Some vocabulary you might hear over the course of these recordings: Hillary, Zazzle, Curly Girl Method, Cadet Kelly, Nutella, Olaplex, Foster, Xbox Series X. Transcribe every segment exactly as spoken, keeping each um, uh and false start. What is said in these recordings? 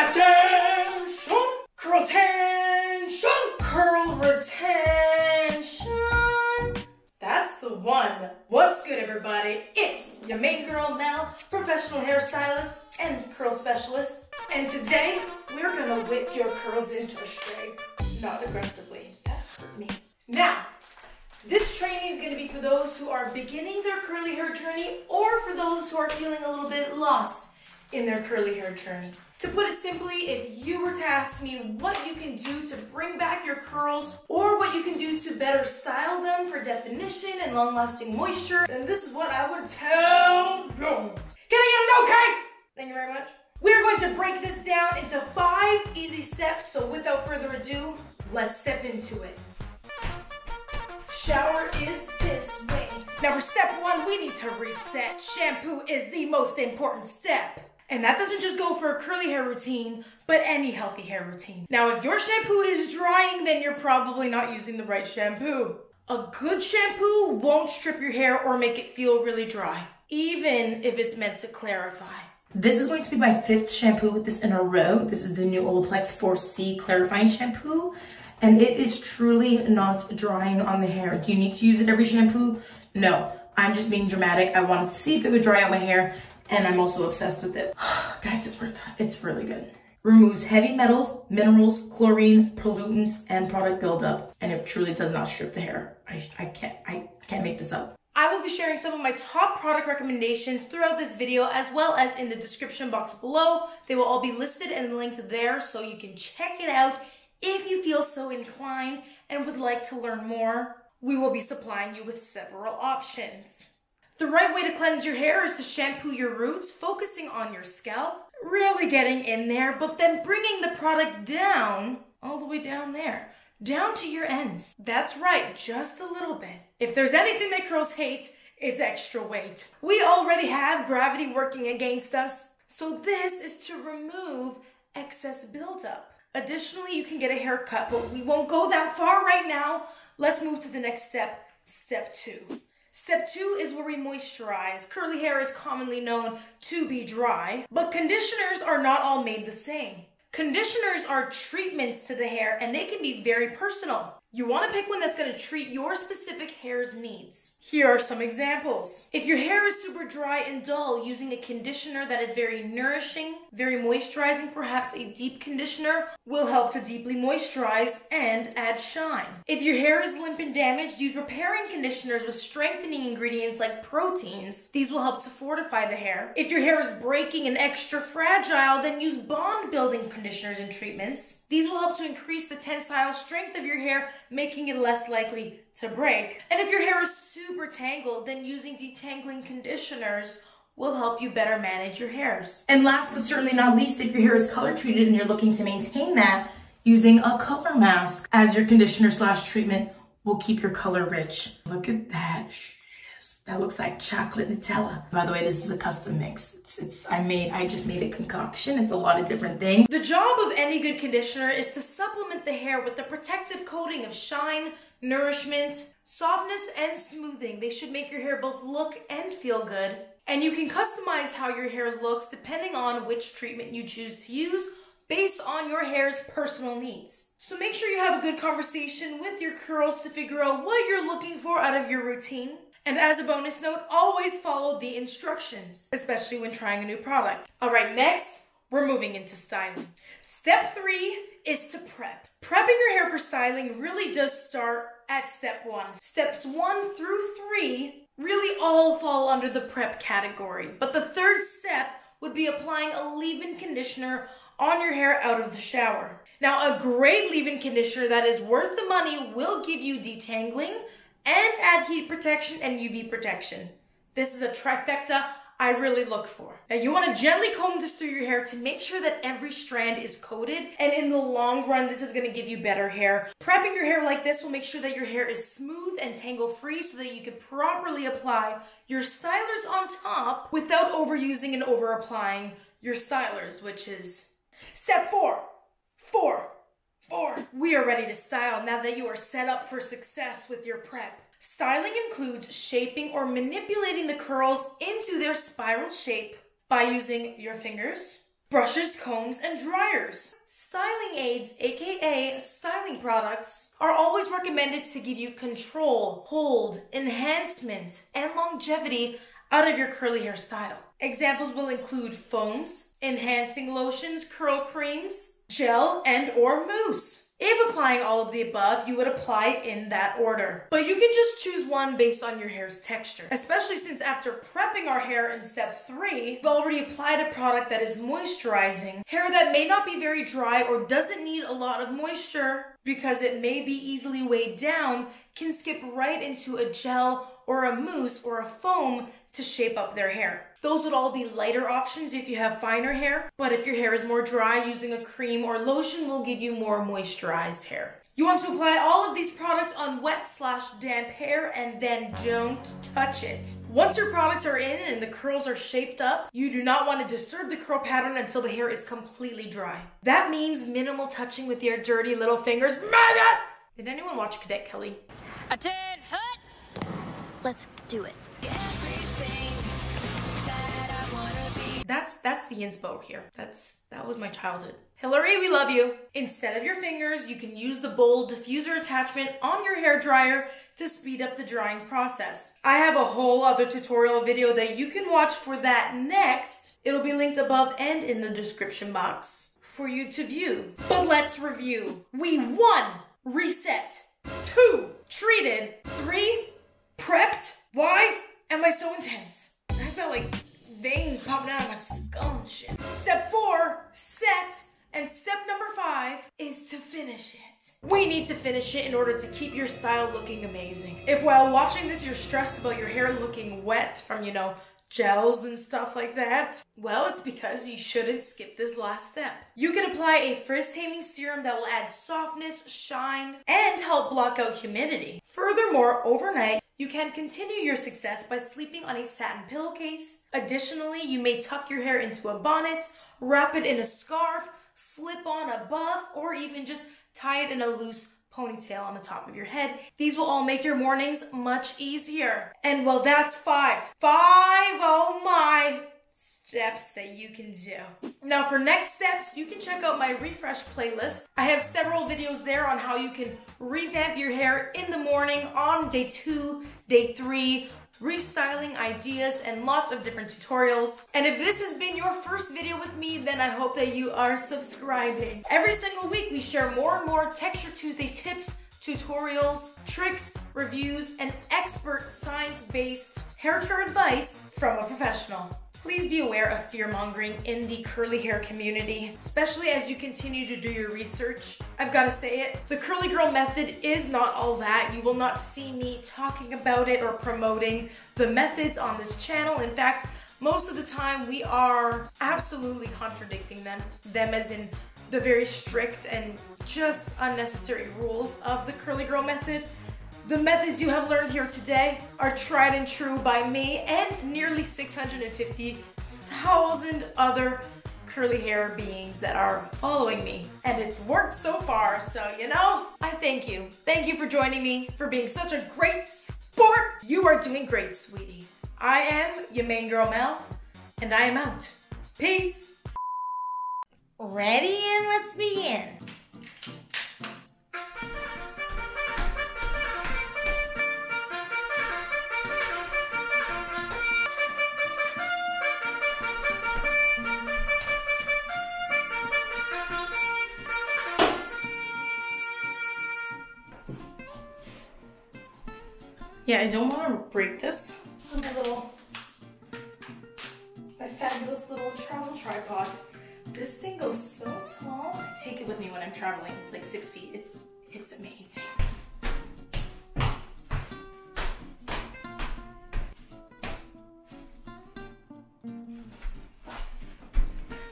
Attention! Curl tension! Curl retention! That's the one. What's good, everybody? It's your main girl, Mel, professional hairstylist and curl specialist. And today, we're gonna whip your curls into a straight. Not aggressively. That hurt me. Now, this training is gonna be for those who are beginning their curly hair journey or for those who are feeling a little bit lost in their curly hair journey. To put it simply, if you were to ask me what you can do to bring back your curls or what you can do to better style them for definition and long-lasting moisture, then this is what I would tell you. Can I get an okay? Thank you very much. We're going to break this down into five easy steps, so without further ado, let's step into it. Shower is this way. Now for step one, we need to reset. Shampoo is the most important step. And that doesn't just go for a curly hair routine, but any healthy hair routine. Now if your shampoo is drying, then you're probably not using the right shampoo. A good shampoo won't strip your hair or make it feel really dry, even if it's meant to clarify. This is going to be my fifth shampoo with this in a row. This is the new Olaplex four C Clarifying Shampoo. And it is truly not drying on the hair. Do you need to use it every shampoo? No, I'm just being dramatic. I wanted to see if it would dry out my hair, and I'm also obsessed with it. Guys, it's worth it. It's really good. Removes heavy metals, minerals, chlorine, pollutants, and product buildup. And it truly does not strip the hair. I, I, can't, I can't make this up. I will be sharing some of my top product recommendations throughout this video, as well as in the description box below. They will all be listed and linked there, so you can check it out if you feel so inclined and would like to learn more. We will be supplying you with several options. The right way to cleanse your hair is to shampoo your roots, focusing on your scalp, really getting in there, but then bringing the product down, all the way down there, down to your ends. That's right, just a little bit. If there's anything that girls hate, it's extra weight. We already have gravity working against us, so this is to remove excess buildup. Additionally, you can get a haircut, but we won't go that far right now. Let's move to the next step, step two. Step two is where we moisturize. Curly hair is commonly known to be dry, but conditioners are not all made the same. Conditioners are treatments to the hair, and they can be very personal. You want to pick one that's going to treat your specific hair's needs. Here are some examples. If your hair is super dry and dull, using a conditioner that is very nourishing, very moisturizing, perhaps a deep conditioner, will help to deeply moisturize and add shine. If your hair is limp and damaged, use repairing conditioners with strengthening ingredients like proteins. These will help to fortify the hair. If your hair is breaking and extra fragile, then use bond-building conditioners and treatments. These will help to increase the tensile strength of your hair, making it less likely to break. And if your hair is super tangled, then using detangling conditioners will help you better manage your hairs. And last but certainly not least, if your hair is color treated and you're looking to maintain that, using a color mask as your conditioner slash treatment will keep your color rich. Look at that. That looks like chocolate Nutella. By the way, this is a custom mix. It's, it's I made, I just made a concoction. It's a lot of different things. The job of any good conditioner is to supplement the hair with the protective coating of shine, nourishment, softness, and smoothing. They should make your hair both look and feel good. And you can customize how your hair looks depending on which treatment you choose to use, based on your hair's personal needs. So make sure you have a good conversation with your curls to figure out what you're looking for out of your routine. And as a bonus note, always follow the instructions, especially when trying a new product. All right, next, we're moving into styling. Step three is to prep. Prepping your hair for styling really does start at step one. Steps one through three really all fall under the prep category. But the third step would be applying a leave-in conditioner on your hair out of the shower. Now, a great leave-in conditioner that is worth the money will give you detangling, and add heat protection and U V protection. This is a trifecta I really look for. Now you want to gently comb this through your hair to make sure that every strand is coated, and in the long run, this is going to give you better hair. Prepping your hair like this will make sure that your hair is smooth and tangle-free so that you can properly apply your stylers on top without overusing and over-applying your stylers, which is step four. Four. Or we are ready to style now that you are set up for success with your prep. Styling includes shaping or manipulating the curls into their spiral shape by using your fingers, brushes, combs, and dryers. Styling aids, aka styling products, are always recommended to give you control, hold, enhancement, and longevity out of your curly hairstyle. Examples will include foams, enhancing lotions, curl creams, gel, and or mousse. If applying all of the above, you would apply in that order. But you can just choose one based on your hair's texture, especially since after prepping our hair in step three, we've already applied a product that is moisturizing hair that may not be very dry or doesn't need a lot of moisture because it may be easily weighed down, can skip right into a gel or a mousse or a foam to shape up their hair. Those would all be lighter options if you have finer hair, but if your hair is more dry, using a cream or lotion will give you more moisturized hair. You want to apply all of these products on wet slash damp hair and then don't touch it. Once your products are in and the curls are shaped up, you do not want to disturb the curl pattern until the hair is completely dry. That means minimal touching with your dirty little fingers. Did anyone watch Cadet Kelly? A ten hut! Let's do it. That's that's the inspo here. That's that was my childhood. Hillary, we love you. Instead of your fingers, you can use the bowl diffuser attachment on your hair dryer to speed up the drying process. I have a whole other tutorial video that you can watch for that next. It'll be linked above and in the description box for you to view. But let's review. We one, reset. Two, treated. Three, prepped. Why am I so intense? I felt like veins popping out of my skull and shit. Step four, set, and step number five is to finish it. We need to finish it in order to keep your style looking amazing. If while watching this you're stressed about your hair looking wet from, you know, gels and stuff like that, well, it's because you shouldn't skip this last step. You can apply a frizz-taming serum that will add softness, shine, and help block out humidity. Furthermore, overnight, you can continue your success by sleeping on a satin pillowcase. Additionally, you may tuck your hair into a bonnet, wrap it in a scarf, slip on a buff, or even just tie it in a loose ponytail on the top of your head. These will all make your mornings much easier. And well, that's five. Five, oh my, steps that you can do. Now for next steps, you can check out my refresh playlist. I have several videos there on how you can revamp your hair in the morning on day two, day three, restyling ideas, and lots of different tutorials. And if this has been your first video with me, then I hope that you are subscribing. Every single week we share more and more Texture Tuesday tips, tutorials, tricks, reviews, and expert science-based hair care advice from a professional. Please be aware of fear-mongering in the curly hair community, especially as you continue to do your research. I've got to say it, the Curly Girl Method is not all that. You will not see me talking about it or promoting the methods on this channel. In fact, most of the time we are absolutely contradicting them, them as in the very strict and just unnecessary rules of the Curly Girl Method. The methods you have learned here today are tried and true by me and nearly six hundred fifty thousand other curly hair beings that are following me. And it's worked so far, so you know, I thank you. Thank you for joining me, for being such a great sport. You are doing great, sweetie. I am your main girl, Mel, and I am out. Peace. Ready, and let's begin. Yeah, I don't want to break this. This is my little, my fabulous little travel tripod. This thing goes so tall. I take it with me when I'm traveling. It's like six feet. It's, it's amazing.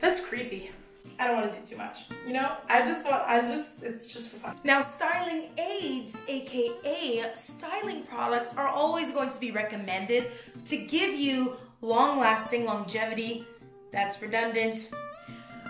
That's creepy. I don't want to do too much. You know, I just thought, I just, it's just for fun. Now, styling aids, aka styling products, are always going to be recommended to give you long-lasting longevity. That's redundant.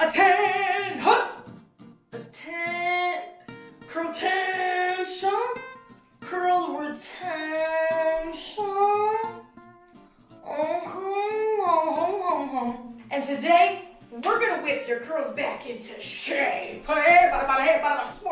A ten, huh? A ten, curl tension, curl retention. And today, we're gonna whip your curls back into shape. Hey, bada, bada, hey, bada, bada,